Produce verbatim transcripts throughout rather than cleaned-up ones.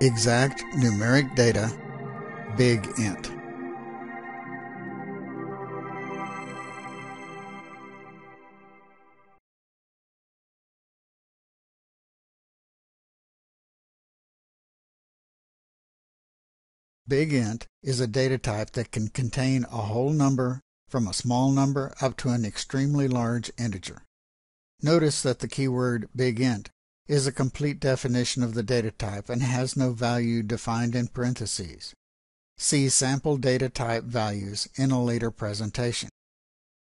exact numeric data, BIGINT. BIGINT is a data type that can contain a whole number from a small number up to an extremely large integer. Notice that the keyword BIGINT is a complete definition of the data type and has no value defined in parentheses. See sample data type values in a later presentation.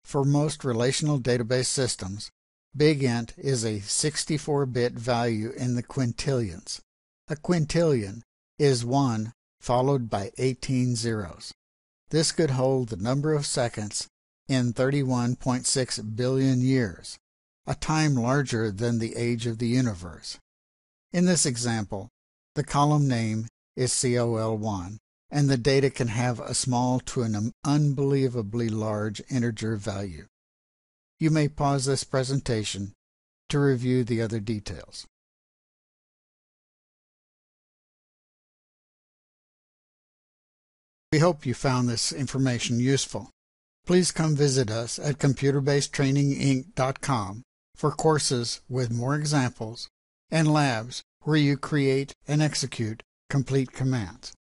For most relational database systems, BIGINT is a sixty-four bit value in the quintillions. A quintillion is one followed by eighteen zeros. This could hold the number of seconds in thirty-one point six billion years, a time larger than the age of the universe. In this example, the column name is C O L one, and the data can have a small to an unbelievably large integer value. You may pause this presentation to review the other details. We hope you found this information useful. Please come visit us at computer based training inc dot com for courses with more examples and labs where you create and execute complete commands.